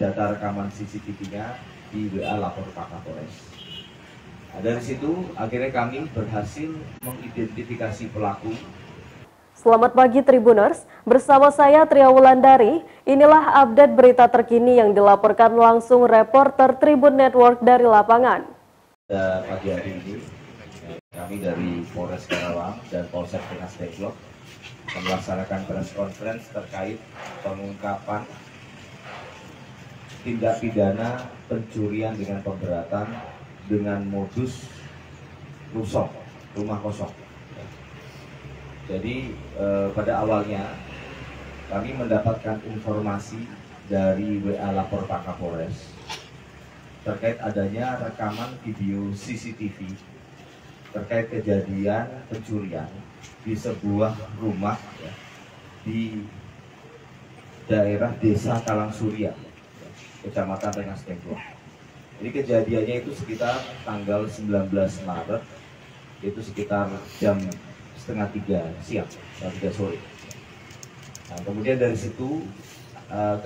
data rekaman CCTV-nya di WA lapor Pak Kapolres. Nah, dari situ akhirnya kami berhasil mengidentifikasi pelaku. Selamat pagi Tribuners, bersama saya Triyawulandari. Inilah update berita terkini yang dilaporkan langsung reporter Tribun Network dari lapangan. Pagi hari ini kami dari Polres Karawang dan Polsek Kelas Telok melaksanakan press conference terkait pengungkapan tindak pidana pencurian dengan pemberatan dengan modus rusak rumah kosong. Jadi pada awalnya kami mendapatkan informasi dari WA lapor Pak Kapolres terkait adanya rekaman video CCTV terkait kejadian pencurian di sebuah rumah ya, di daerah desa Kalangsurya, kecamatan Rengas Tenggol. Ini kejadiannya itu sekitar tanggal 19 Maret, itu sekitar jam setengah tiga sore. Nah, kemudian dari situ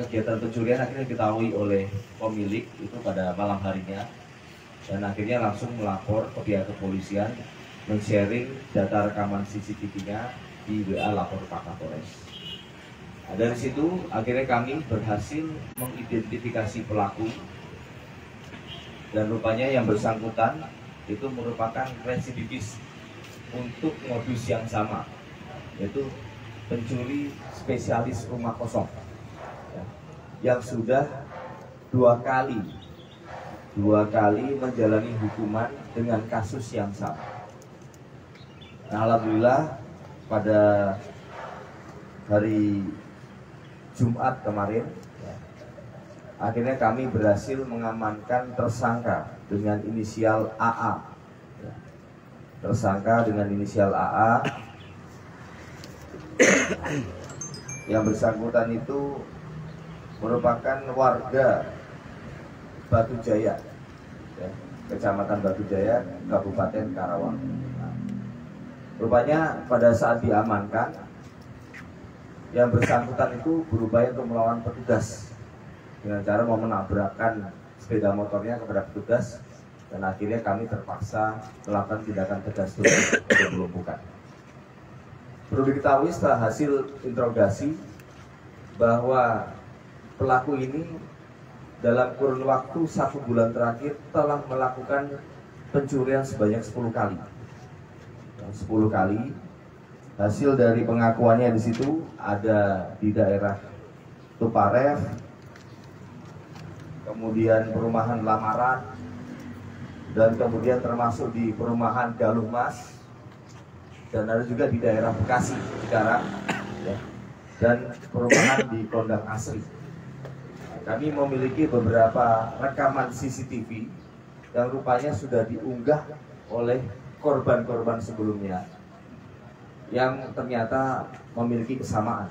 kegiatan pencurian akhirnya diketahui oleh pemilik itu pada malam harinya dan akhirnya langsung melapor ke pihak kepolisian, men-sharing data rekaman CCTV-nya di WA lapor Pak Kapolres. Nah, dari situ akhirnya kami berhasil mengidentifikasi pelaku dan rupanya yang bersangkutan itu merupakan residivis untuk modus yang sama, yaitu pencuri spesialis rumah kosong yang sudah dua kali menjalani hukuman dengan kasus yang sama. Nah, alhamdulillah pada hari Jumat kemarin akhirnya kami berhasil mengamankan tersangka dengan inisial AA. Yang bersangkutan itu merupakan warga Batu Jaya, ya, Kecamatan Batu Jaya, Kabupaten Karawang. Nah, rupanya pada saat diamankan, yang bersangkutan itu berupaya untuk melawan petugas dengan cara mau menabrakkan sepeda motornya kepada petugas. Dan akhirnya kami terpaksa melakukan tindakan tegas untuk melumpuhkan. Perlu diketahui setelah hasil interogasi bahwa pelaku ini dalam kurun waktu 1 bulan terakhir telah melakukan pencurian sebanyak 10 kali. 10 kali. Hasil dari pengakuannya di situ ada di daerah Tuparev, kemudian perumahan Lamaran, dan kemudian termasuk di perumahan Galuh Mas, dan ada juga di daerah Bekasi sekarang ya, dan perumahan di Pondok Asri. Kami memiliki beberapa rekaman CCTV yang rupanya sudah diunggah oleh korban-korban sebelumnya yang ternyata memiliki kesamaan.